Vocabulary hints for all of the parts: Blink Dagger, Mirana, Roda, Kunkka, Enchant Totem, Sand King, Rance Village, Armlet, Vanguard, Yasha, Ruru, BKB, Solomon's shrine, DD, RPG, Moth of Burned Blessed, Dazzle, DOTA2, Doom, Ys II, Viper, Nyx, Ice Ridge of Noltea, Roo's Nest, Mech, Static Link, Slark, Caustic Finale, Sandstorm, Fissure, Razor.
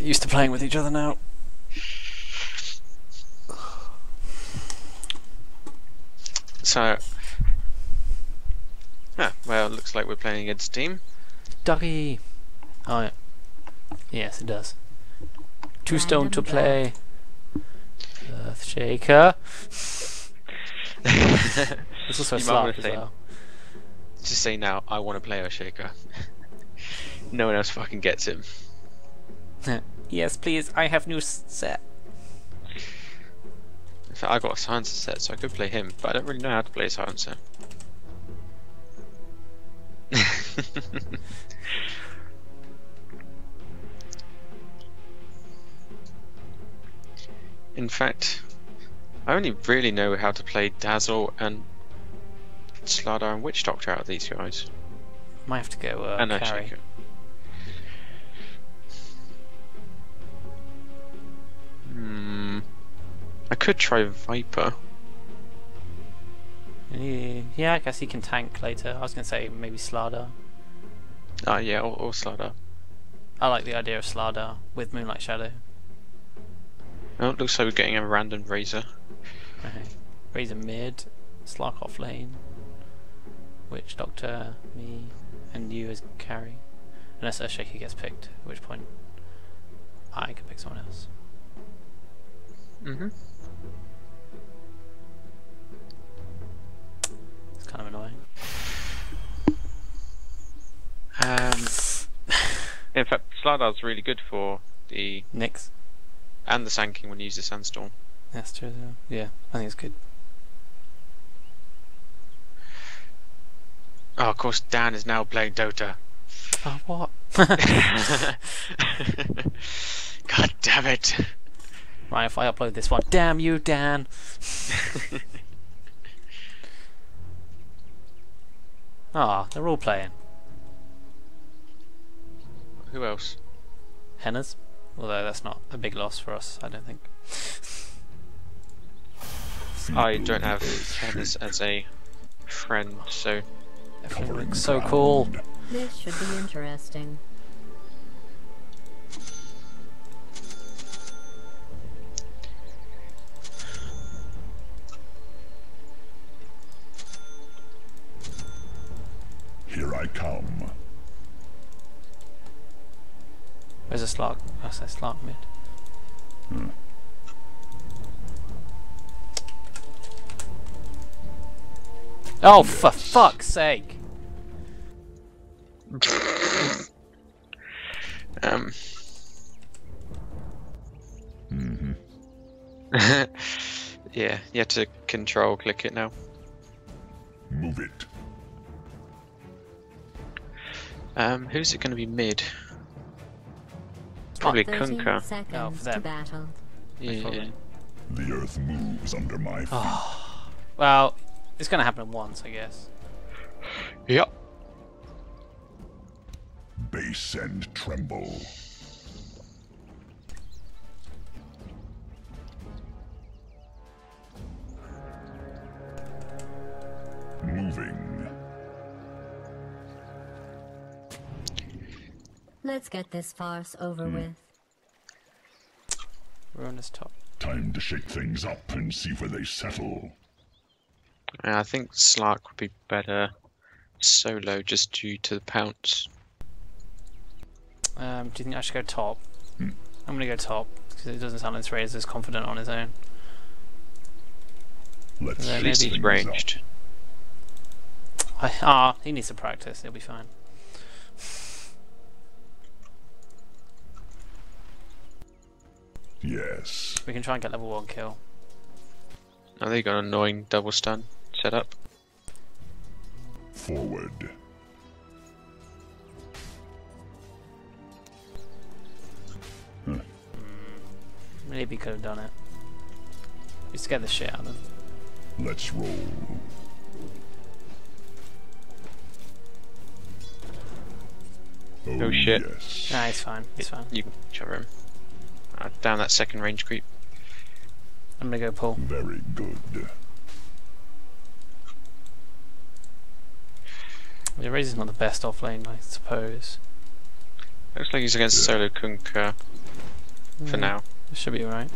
used to playing with each other now. So, well, it looks like we're playing against team. Ducky. Oh, yeah. Yes, it does. Two stone to play. Earthshaker. It's also a Slark as well. Just say now, I want to play Earthshaker. No one else fucking gets him. Yes, please. I have new set. In fact, I got a silencer set, so I could play him, but I don't really know how to play a silencer. In fact, I only really know how to play Dazzle and Slardar and Witch Doctor out of these guys. Might have to go and carry. I could try Viper. Yeah, I guess he can tank later. I was going to say maybe Slardar. Oh, yeah, or Slardar. I like the idea of Slardar with Moonlight Shadow. Oh, it looks like we're getting a random Razor. Okay. Razor mid, Slark off lane, Witch Doctor, me, and you as carry. Unless Earthshaker gets picked, at which point I can pick someone else. Mm-hmm. It's kind of annoying. In fact, Slardar's really good for the Nyx and the Sand King when you use the Sandstorm. That's true. Yeah, I think it's good. Oh, of course, Dan is now playing Dota. Oh, what? God damn it! Right, if I upload this one, damn you, Dan. Ah, they're all playing. Who else? Henna's. Although that's not a big loss for us, I don't think. I don't have Henna's as a friend, so everything's so cool. This should be interesting. Here I come. Where's a Slark? I say Slark mid. Oh, yes. For fuck's sake! Yeah, you have to control click it now. Move it. Who's it going to be mid? Probably Kunkka. Oh, for them. Yeah. The earth moves under my feet. Oh. Well, it's going to happen once, I guess. Yep. Base and tremble. Moving. Let's get this farce over with. We're on his top. Time to shake things up and see where they settle. Yeah, I think Slark would be better solo just due to the pounce. Do you think I should go top? I'm going to go top because it doesn't sound like Razor's confident on his own. Let's see. He's ranged. He needs to practice. He'll be fine. Yes. We can try and get level 1 kill. Oh, they got an annoying double stun set up. Forward. Maybe could have done it. We scared the shit out of them. Let's roll. Oh shit. Yes. Nah, it's fine. It's fine. You can cover him. Down that second range creep. I'm gonna go pull. Very good. The Razor's not the best off lane, I suppose. Looks like he's against solo Kunkka. for now. Should be alright.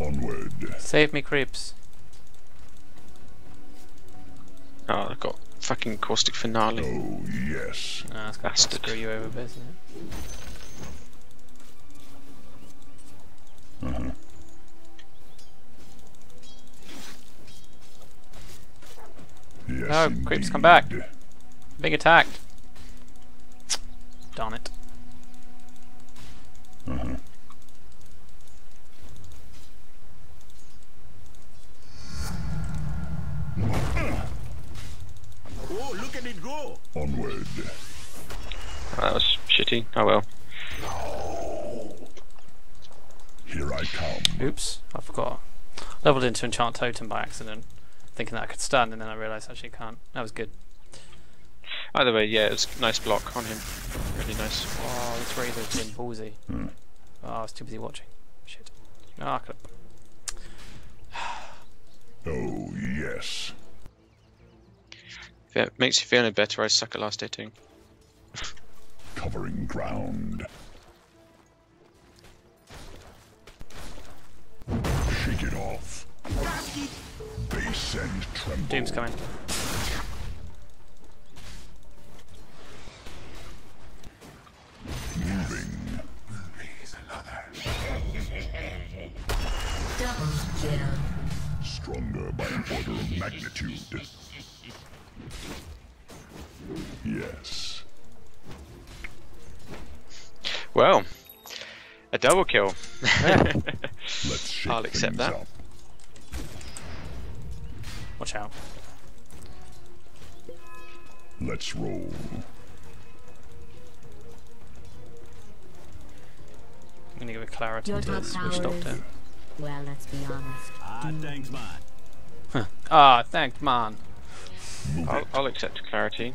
Onward. Save me, creeps. Oh, I've got fucking Caustic Finale. Oh, yes. Nah, it's gonna screw you over a bit, isn't it? Uh-huh. Yes, no, indeed. Creeps, come back. I'm being attacked. Darn it. Uh-huh. Oh, look at it go! Onward. Oh, that was shitty. Oh well. No. Here I come. Oops, I forgot. Leveled into Enchant Totem by accident, thinking that I could stun, and then I realised actually I can't. That was good. Either way, yeah, it was a nice block on him. Really nice. Oh, this Razor's been ballsy. Mm. Oh, I was too busy watching. Shit. Oh, I could have... Oh, yes. If it makes you feel any better, I suck at last hitting. Covering ground. Shake it off. Base and tremble. Doom's coming. Moving. Please, another. Double kill. Stronger by an order of magnitude. Yes. Well, a double kill. Let's shake I'll accept that. Up. Watch out. Let's roll. I'm gonna give it clarity to this Witch Doctor. Well, let's be honest. Ah, thanks, man. Huh. Ah, thanks, man. I'll accept clarity.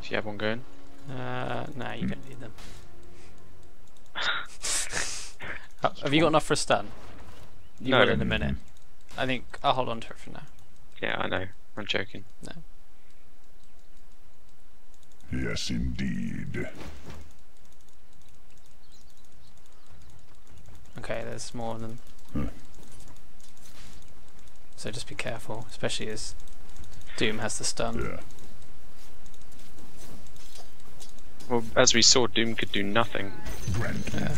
If you have one going. Nah, you don't need them. Have you got enough for a stun? You will in a minute. I think I'll hold on to it for now. Yeah, I know. I'm joking. No. Yes, indeed. Okay, there's more of them. Hmm. So just be careful, especially as Doom has the stun. Yeah. Well, as we saw, Doom could do nothing.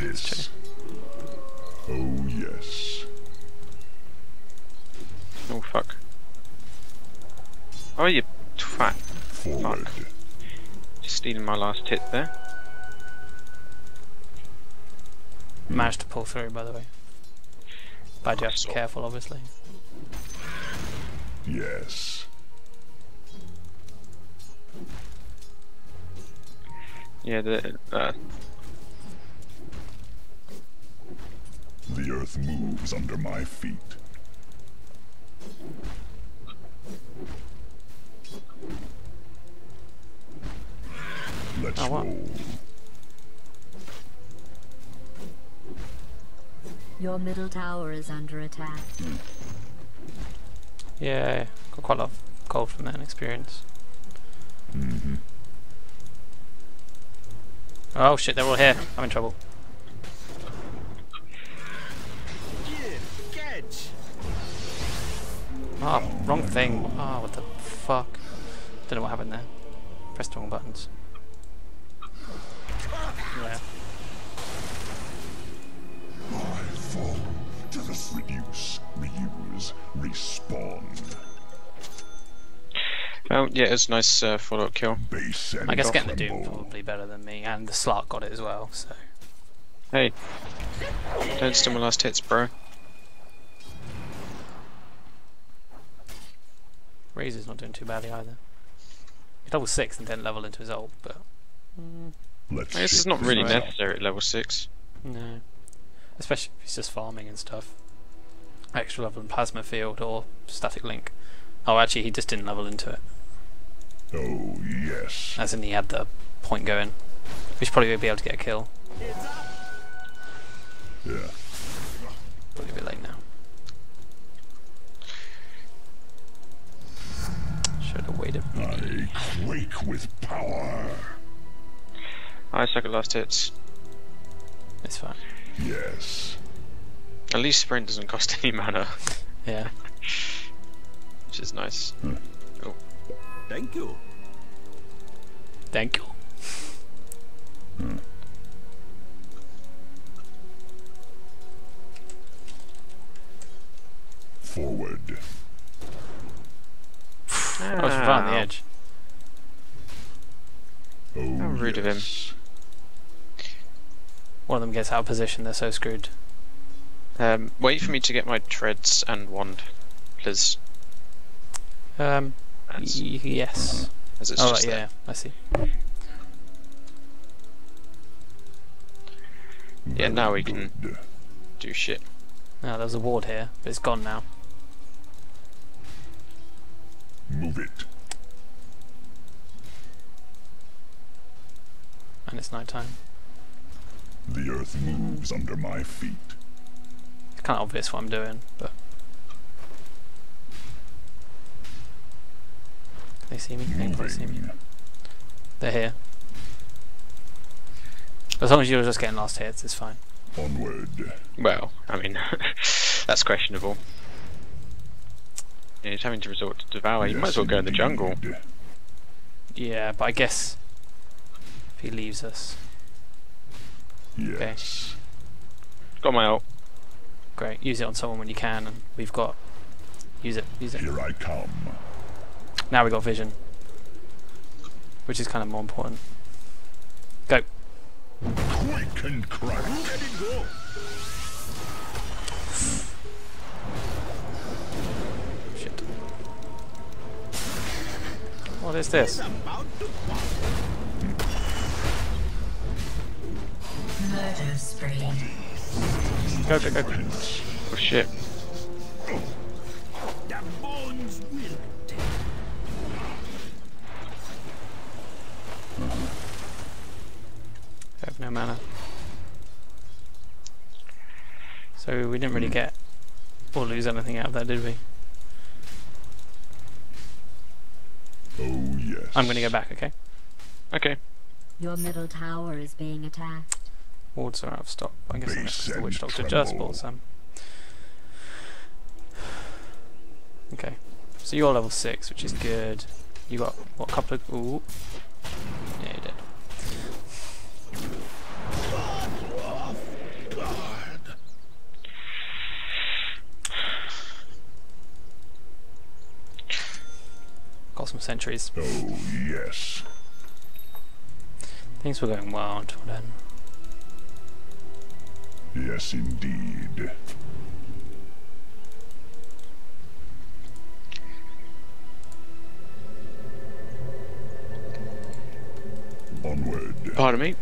This. Oh yes. Oh fuck. Oh you twat. Forward. Fuck. Just stealing my last hit there. Managed to pull through, by the way. But you have to be careful, obviously. Yes. Yeah, the earth moves under my feet. Let's roll. Your middle tower is under attack. Yeah, got quite a lot of gold from that experience. Mm-hmm. Oh shit, they're all here. I'm in trouble. Ah, oh, wrong thing. Ah, oh, what the fuck? Don't know what happened there. Pressed the wrong buttons. Yeah. Reduce, reuse, respawn. Well, yeah, it's a nice follow-up kill. I guess getting the Doom probably better than me, and the Slark got it as well, so... Hey, don't steal my last hits, bro. Razor's not doing too badly either. He's level 6 and didn't level into his ult, but... I guess it's not really necessary at level 6. No. Especially if he's just farming and stuff. Extra level in Plasma Field or Static Link. Oh, actually, he just didn't level into it. Oh, yes. As in, he had the point going. We should probably be able to get a kill. Yeah. Probably a bit late now. Should have waited. I quake with power. I suck at last hits. It's fine. Yes. At least sprint doesn't cost any mana. Yeah. Which is nice. Hmm. Oh. Thank you. Thank you. Hmm. Forward. I was right on the edge. Oh, how rude of him. One of them gets out of position, they're so screwed. Wait for me to get my treads and wand, please. Yes. As it's just there. I see. Yeah, now we can do shit. Now there's a ward here, but it's gone now. Move it. And it's night time. The earth moves under my feet. It's kind of obvious what I'm doing, but they see me. They see me. They're here. As long as you're just getting last hits, it's fine. Onward. Well, I mean, that's questionable. Yeah, he's having to resort to devour. Yes, he might as well go in the jungle. Yeah, but I guess if he leaves us. Yes. Okay. Got my ult. Great. Use it on someone when you can, and we've got. Use it. Use it. Here I come. Now we got vision, which is kind of more important. Go. Quick and crack. Let it go. Shit. What is this? Murder spree. Go, go, go. Oh shit. I have no mana. So we didn't really get or lose anything out of that, did we? Oh yes. I'm gonna go back, okay? Okay. Your middle tower is being attacked. Wards are out of stock. I guess that's the Witch Doctor just bought some. Okay. So you're level 6, which is good. You got what couple of ooh. Yeah, you did. Got some sentries. Oh yes. Things were going well until then. Yes indeed. Onward. Pardon me.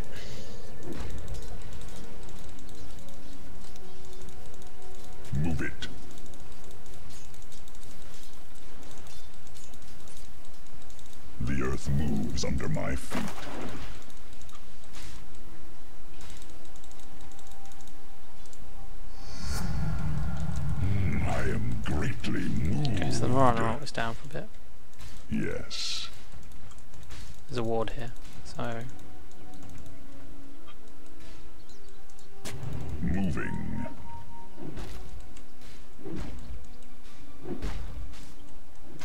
Move it. The earth moves under my feet. I am greatly moved. Okay, so the Mirana ult was down for a bit. Yes. There's a ward here, so. Moving.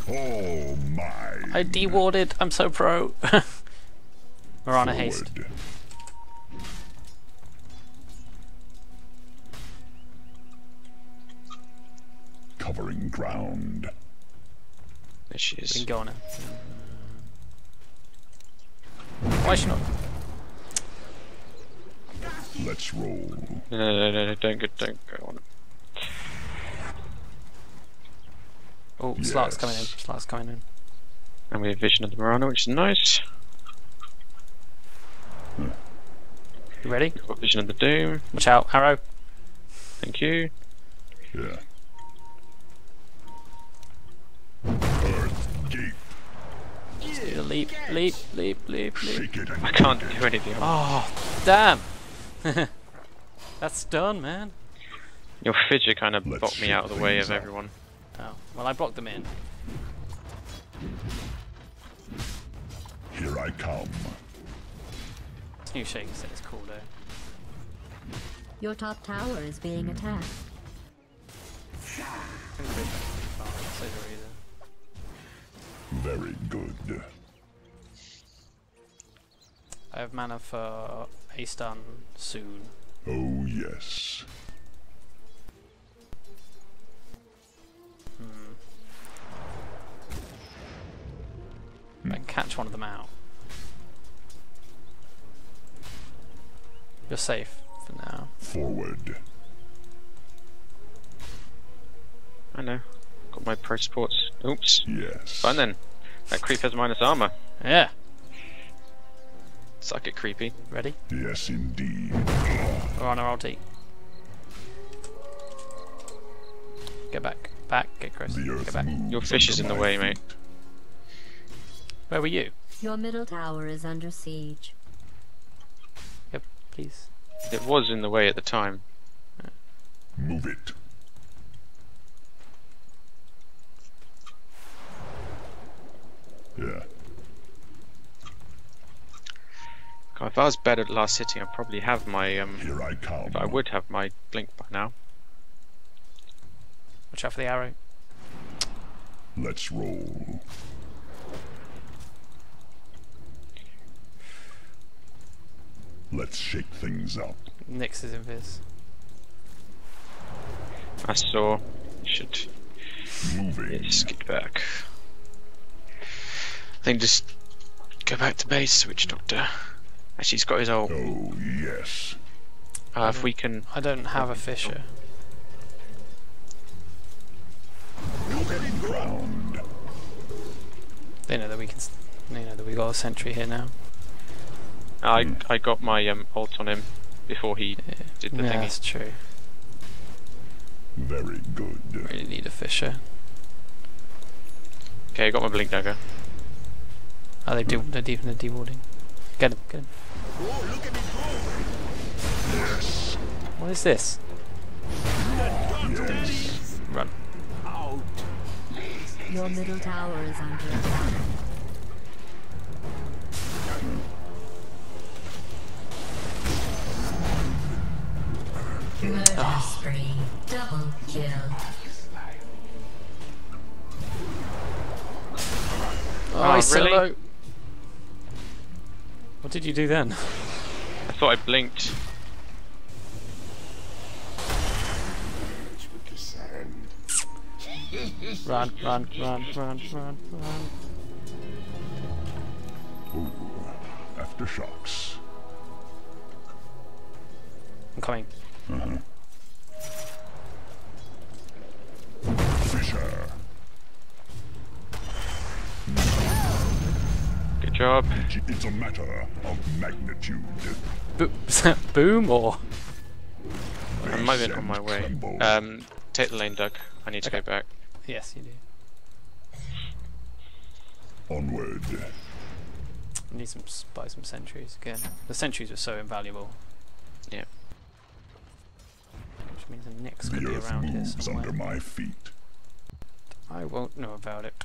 Oh my. I dewarded. I'm so pro. Mirana haste. Covering ground. There she is. Been going. Why is she not? Let's roll. No, don't go on. Oh, yes. Slark's coming in. Slark's coming in. And we have vision of the Mirana, which is nice. Hmm. You ready? We've got vision of the Doom. Watch out, arrow. Thank you. Yeah. Leap. I can't do anything. Oh, damn! That's done, man. Your fissure kind of blocked me out of the way of everyone. Oh, well, I blocked them in. Here I come. New Shaker set is cool though. Your top tower is being attacked. Very good. I have mana for a stun soon. Oh yes. I can catch one of them out. You're safe for now. Forward. I know. Got my price supports. Oops. Yes. Fine then. That creep has minus armor. Yeah. Suck it, creepy. Ready? Yes, indeed. We're on our ulti. Get back. Back. Get Chris. Get back. Your fish is in the way, mate. Where were you? Your middle tower is under siege. Yep, please. It was in the way at the time. Move it. Yeah. God, if I was better at last hitting, I'd probably have my Here I come. I would have my blink by now. Watch out for the arrow. Let's roll. Let's shake things up. Nyx is invis. I saw. You should skip back. I think just go back to base, Witch Doctor. Actually, he's got his ult. Oh yes. If we can. I don't have a Fissure. They know that we can. They know that we got a sentry here now. I got my ult on him before he did the thingy. That's true. Very good. Really need a Fissure. Okay, I got my Blink Dagger. Oh, they're dewarding. Get him, get him. Oh, look at me go. Yes. What is this? Yes. Run. Out. Your middle tower is under attack. Murder spree. Double kill. Oh, he's so low. What did you do then? I thought I blinked. Run, run, run, run, run, run. Ooh, aftershocks. I'm coming. Fissure. Good job. It's a matter of magnitude. Boom or? I might have been on my way. Take the lane, Doug. I need to go back. Yes, you do. Onward. I need to buy some sentries again. The sentries are so invaluable. Yeah. Which means the Nyx could be around here somewhere. Under my feet. I won't know about it.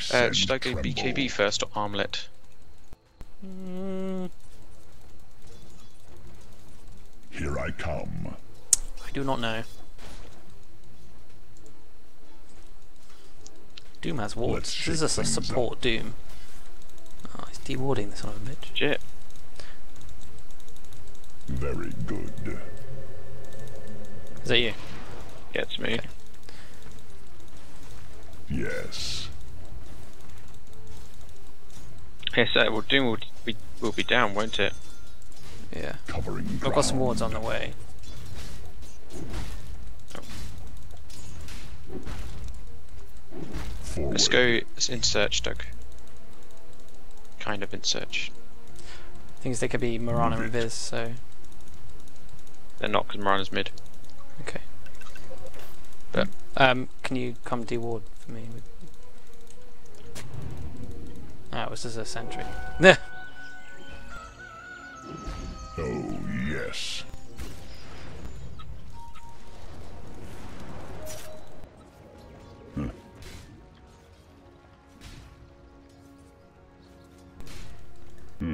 Should I go BKB first or Armlet? Here I come. I do not know. Doom has wards. This is a support Doom. Oh, he's dewarding this one, bitch. Shit. Very good. Is that you? Yeah, it's me. Okay. Yes. Yes, well, Doom will be down, won't it? Yeah. I've got some wards on the way. Forward. Let's go in search, Doug. Kind of in search. Things they could be Mirana and Viz, so. They're not because Mirana's mid. Okay. But can you come deward for me? Ah, it was just a sentry. Oh yes.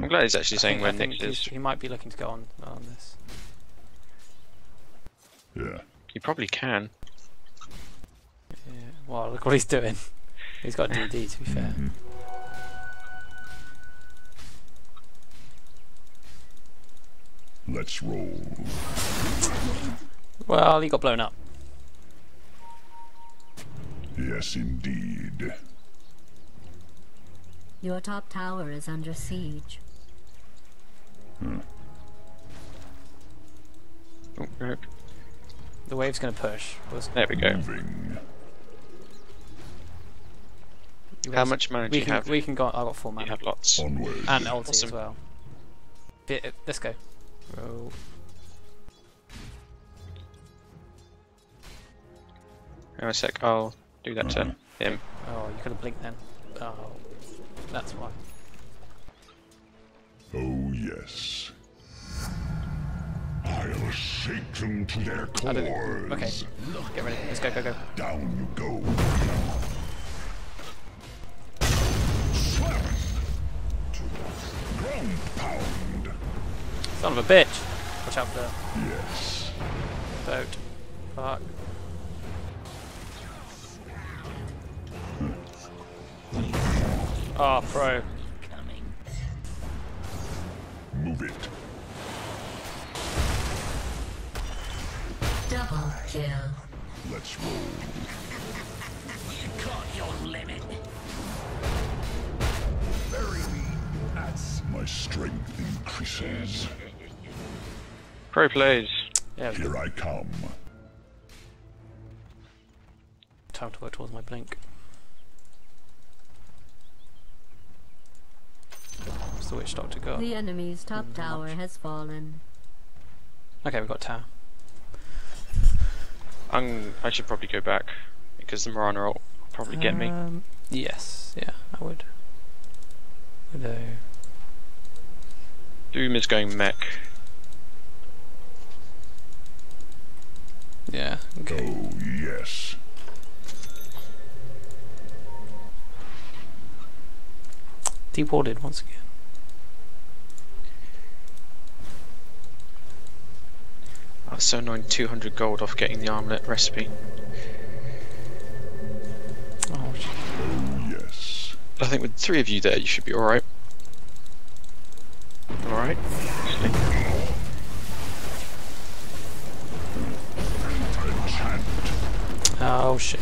I'm glad he's actually saying where Nyx is. He might be looking to go on this. Yeah. He probably can. Yeah. Well, look what he's doing. He's got DD, to be fair. Let's roll. Well, he got blown up. Yes, indeed. Your top tower is under siege. Okay. The wave's gonna push. There we go. How much mana do you have? We can go. I got 4 mana. You have lots. Onward. And ulti as well. Let's go. Roll. Hang on a sec, I'll do that to him. Oh, you could have blinked then. Oh, that's why. Oh, yes. I'll shake them to their cores. Okay, get ready. Let's go, go, go. Down you go. Slam. Ground pound. Son of a bitch. Watch out for the... Yes. Boat. Fuck. Ah, oh, pro. Move it. Double kill. Let's roll. You got your limit. Bury me. That's my strength increases. Pro plays. Yeah, here I come. Time to work towards my blink. The Witch Doctor got. The enemy's top tower has fallen. Okay, we've got tower. I should probably go back because the Mirana will probably get me. Yes, yeah, I would. Hello. Doom is going mech. Yeah, okay. Oh, yes. Dewarded once again. I was so annoying, 200 gold off getting the armlet recipe. Oh, yes. I think with 3 of you there, you should be alright. Alright. Oh shit.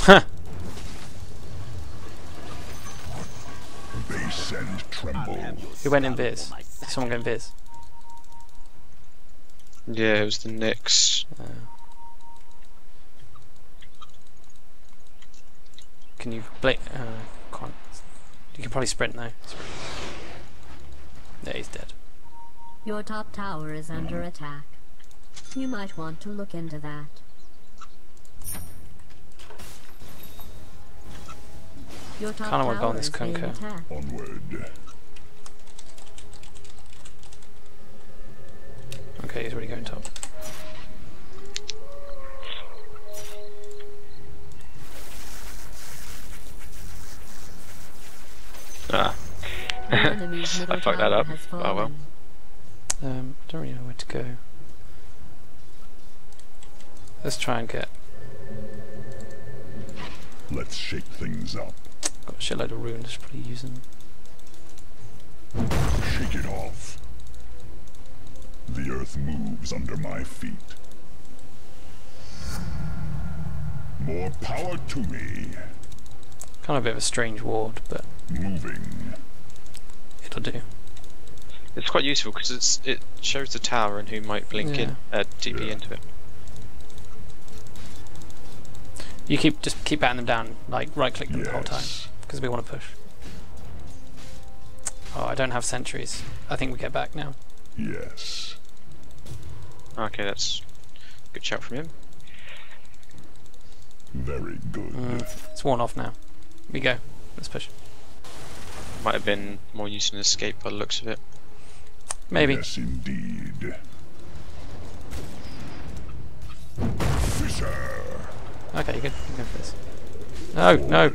Huh. Base and tremble. Who went in Viz? Someone going Viz. Yeah, it was the Nyx. Can you blink? Can't. You can probably sprint now. Yeah, he's dead. Your top tower is under attack. You might want to look into that. I kind of want to go on this conquer. Onward. Okay, he's already going top. Ah. I fucked that up. Oh well. Don't really know where to go. Let's try and get... Let's shake things up. Got a shitload of runes, just probably use them. Shake it off. The earth moves under my feet. More power to me. Kind of a bit of a strange ward, but moving. It'll do. It's quite useful because it shows the tower and who might blink in TP into it. You just keep batting them down, like right click them the whole time, because we want to push. Oh, I don't have sentries. I think we get back now. Yes. Okay, that's a good shout from him. Very good. It's worn off now. We go. Let's push. Might have been more use in escape by the looks of it. Maybe. Yes, indeed. Okay, you can go for this. No, no.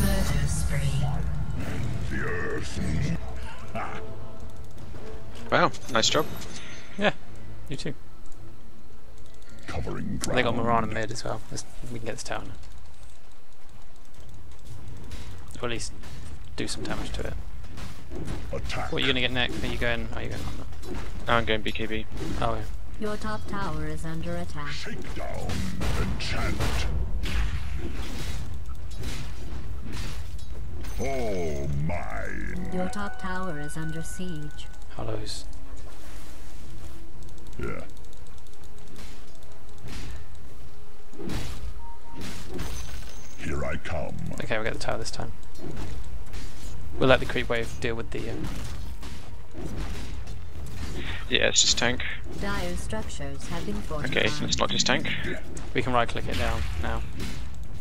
Murder spree. The earth. Wow, nice job. Yeah, you too. Covering ground. They got Mirana mid as well. We can get this tower now. Or at least do some damage to it. Attack. What are you going to get next? Are you going? Are you going on that? No, I'm going BKB. Oh, yeah. Your top tower is under attack. Shakedown, enchant. Oh my! Your top tower is under siege. Hollows. Yeah. Here I come. Okay, we got the tower this time. We'll let the creep wave deal with the. Yeah, it's just tank. Dire structures have been fortified. Okay, let's not just tank. We can right click it down now.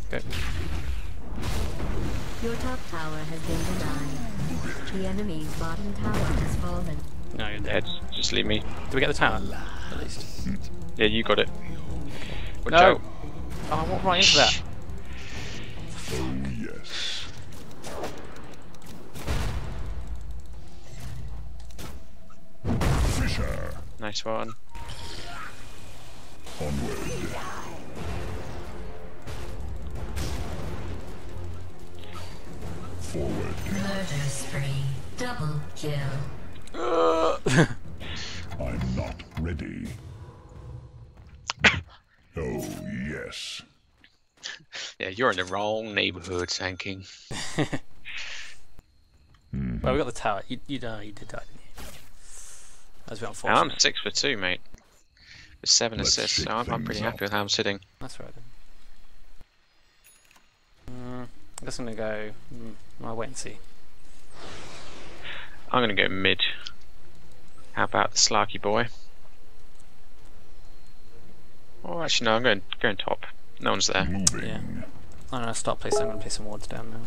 Go. Your top tower has been denied. The enemy's bottom tower has fallen. No, you're dead. Just leave me. Did we get the tower? At least. Yeah, you got it. Watch out. Oh, I walked right into that. Oh, yes. Fissure. Nice one. Onward. Forward. Murder spree. Double kill. I'm not ready. Oh, yes. Yeah, you're in the wrong neighborhood, Sand King. Well, we got the tower. You know, you did die. I'm 6 for 2, mate. With 7 assists, so I'm pretty happy with how I'm sitting. That's right. Then. I guess I'm gonna go. I'll wait and see. I'm gonna go mid. How about the Slarky boy? Oh, actually, no. I'm going top. No one's there. Moving. Yeah. I'm gonna stop placing. I'm gonna place some wards down now.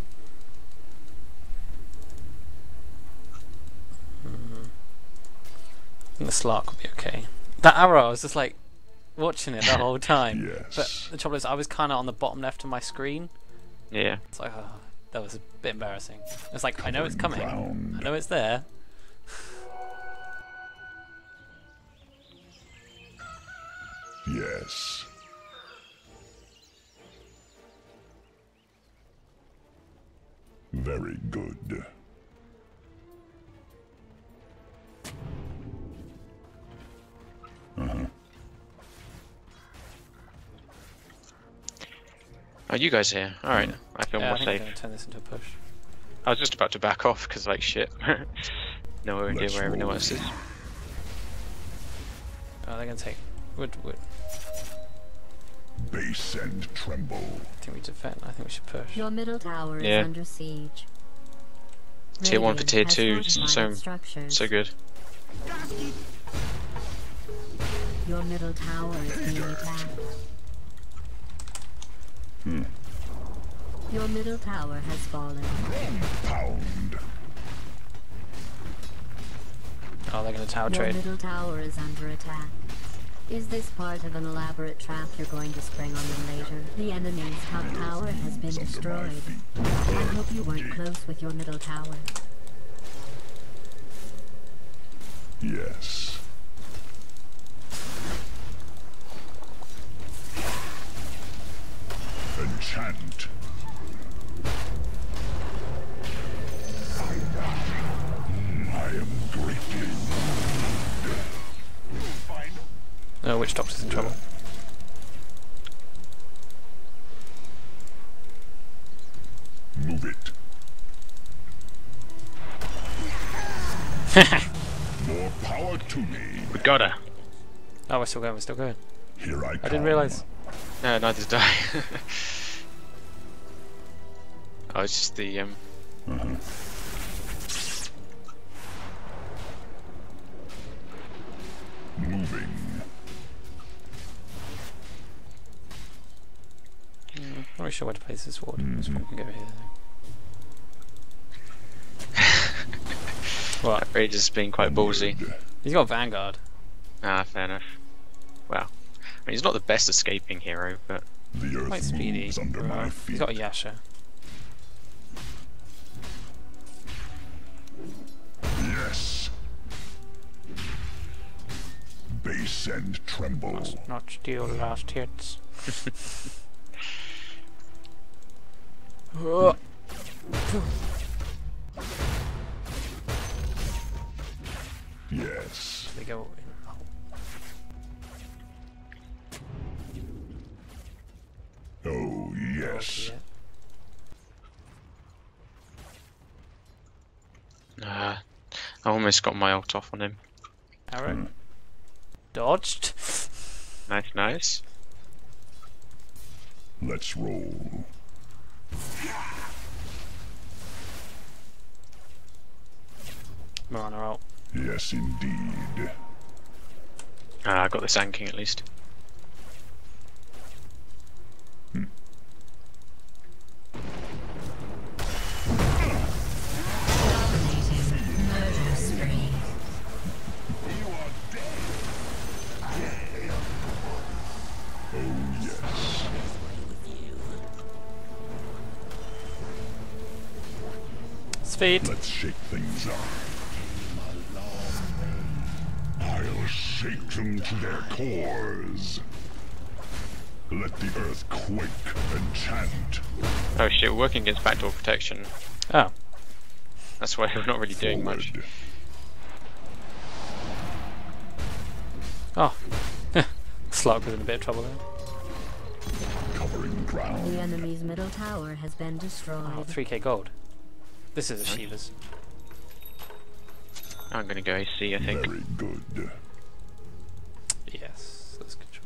And the Slark would be okay. That arrow, I was just like watching it the whole time. Yes. But the trouble is, I was kind of on the bottom left of my screen. Yeah. It's like, oh, that was a bit embarrassing. It's like, I know it's coming. Round. I know it's there. Yes. Very good. Are you guys here? All right, I feel more safe. I'm gonna turn this into a push. I was just about to back off because, like, shit. No idea where everyone else is. Oh, they're gonna take wood. Base and tremble. I think we defend. I think we should push. Your middle tower is under siege. Tier 1 for tier 2 isn't so good. Your middle tower is being attacked. Your middle tower has fallen. Pound. Oh, they're going to tower trade. Your middle tower is under attack. Is this part of an elaborate trap you're going to spring on them later? The enemy's top tower has been destroyed. I hope you weren't close with your middle tower. Yes. Enchant. I am greatly moved. Oh, Witch Doctor's in trouble. Move it. More power to me. We got her. Oh, we're still going. We're still going. Here I come. I didn't realise. No, neither's die. Oh, it's just the Moving. I'm not really sure where to place this ward. This one can go here. What? Razor's been quite ballsy. He's got Vanguard. Ah, fair enough. Wow. I mean, he's not the best escaping hero, but quite speedy. He's got a Yasha. Yes. Base and tremble. Not steal last hits. Oh. Yes. They go. Oh yes. Ah, I almost got my ult off on him. Arrow. Dodged. Nice, nice. Let's roll. Mirana out. Yes, indeed. Ah, I got the Sand King at least. Speed. Let's shake things up. I'll shake them to their cores. Let the earth quake and chant. Oh shit, we're working against backdoor protection. Oh. That's why we're not really doing much. Oh. Slark was in a bit of trouble there. Covering ground. The enemy's middle tower has been destroyed. Oh, 3k gold. This is a Shiva's. I'm gonna go AC, I think. Very good. Yes, that's a good choice.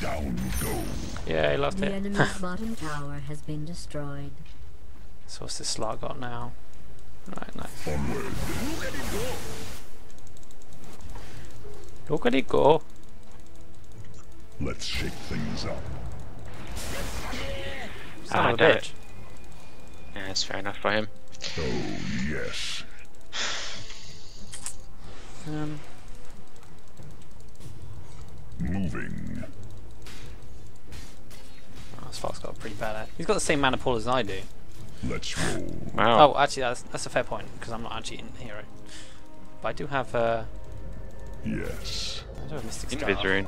Down go. Yeah, I lost it. The enemy's bottom tower has been destroyed. So what's this slot got now? Right, nice. Onward. Let it go. Look at it go. Let's shake things up. Ah, damn it. Yeah, that's fair enough for him. Oh yes. Moving. Oh, Spark's got a pretty bad at. He's got the same mana pool as I do. Let's roll. Wow. Oh, actually, that's a fair point because I'm not actually in hero, but I do have a. Yes. I don't have Mystic Scarf. Invis-rune.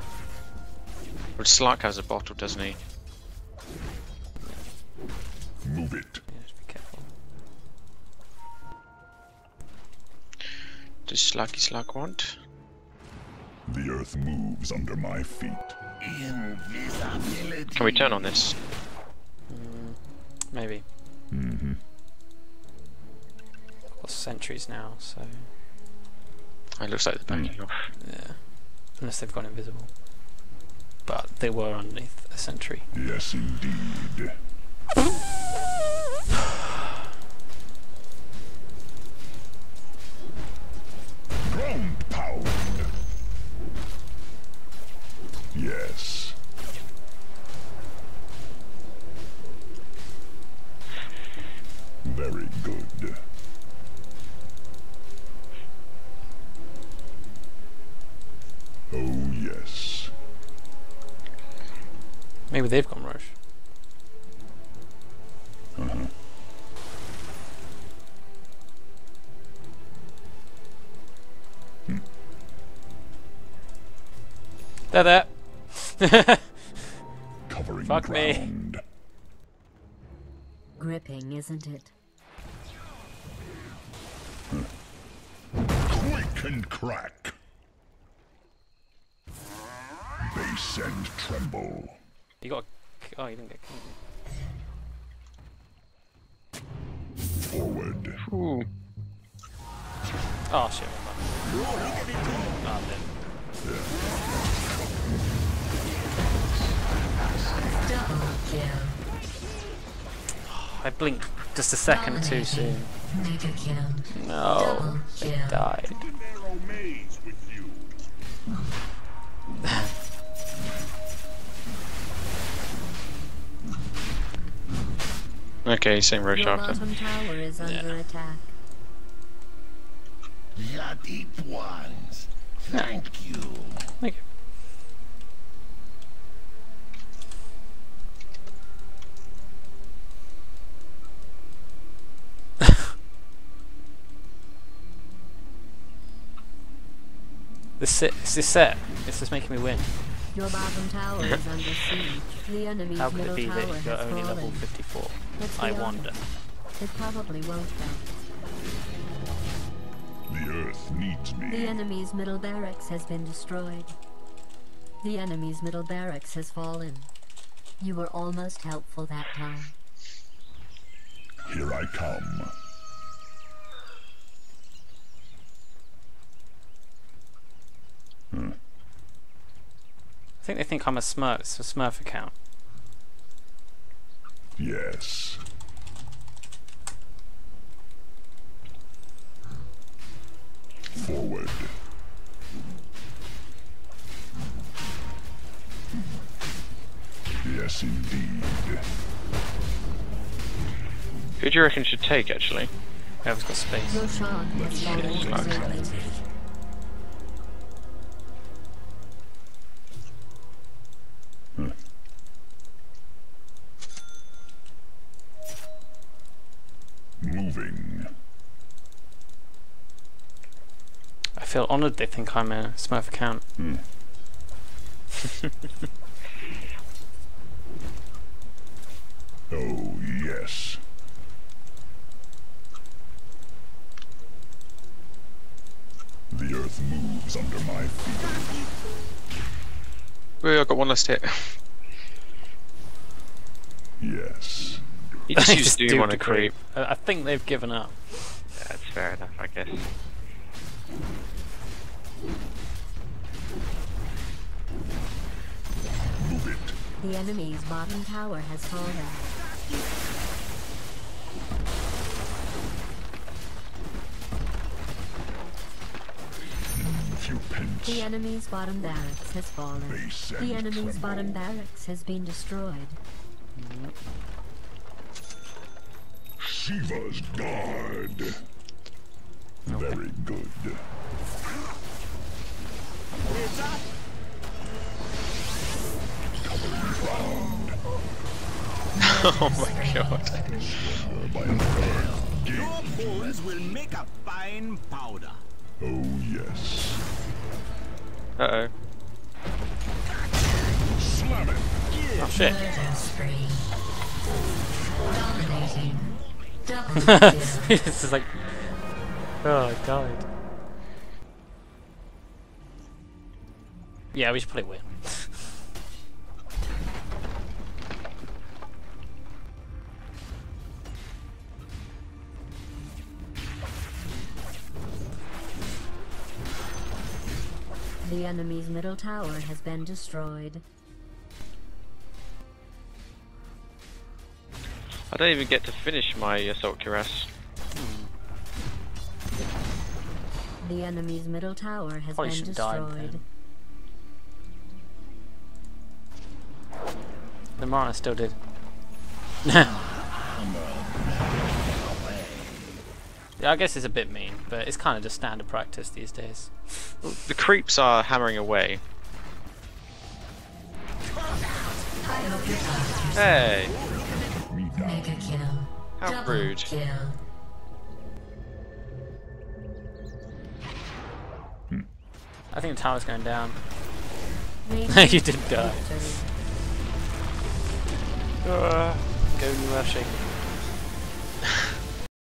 Well, Slark has a bottle, doesn't he? Move it. Yeah, just be careful. Does Slark want? The earth moves under my feet. Invisibility. Can we turn on this? Maybe. I've got sentries now, so. It looks like they're backing off. Yeah. Unless they've gone invisible. But they were underneath a sentry. Yes, indeed. Ground pound. Yes. Very good. Oh yes. Maybe they've gone rush. There. Covering Fuck ground. Me. Gripping, isn't it? Quick and crack. Base and tremble. You got. Oh, you didn't get killed. Forward. Ooh. Oh shit! I blinked just a second too soon. No, they died. Okay, same road after. Yeah. The deep ones. Thank you. Thank you. This set. This is making me win. Your bottom tower is under siege. The enemy's How could it be that you're only level 54? I wonder. It probably won't help. The earth needs me. The enemy's middle barracks has been destroyed. The enemy's middle barracks has fallen. You were almost helpful that time. Here I come. I think they think I'm a smurf. It's a smurf account. Yes. Forward. Yes, indeed. Who do you reckon should take, actually? I haven't got space. Let's moving. I feel honoured they think I'm a smurf account. Oh yes. The earth moves under my feet. Well, I got one last hit. Yes. You just do want to creep. I think they've given up. Yeah, that's fair enough, I guess. Move it. The enemy's bottom tower has fallen. The enemy's bottom barracks has fallen. The enemy's bottom barracks has been destroyed. Shiva's Guard. Okay. Very good. Covering ground. Oh my god. Your bones will make a fine powder. Oh yes. Uh-oh. Slam it. Oh shit. This is like, oh god. Yeah, we should play win. The enemy's middle tower has been destroyed. I don't even get to finish my Assault Cuirass. The enemy's middle tower has been destroyed. The Mirana still did. Yeah, I guess it's a bit mean, but it's kind of just standard practice these days. The creeps are hammering away. Hey! Mega kill. How double rude. Kill. I think the tower's going down. You did die. Go, Earthshaker.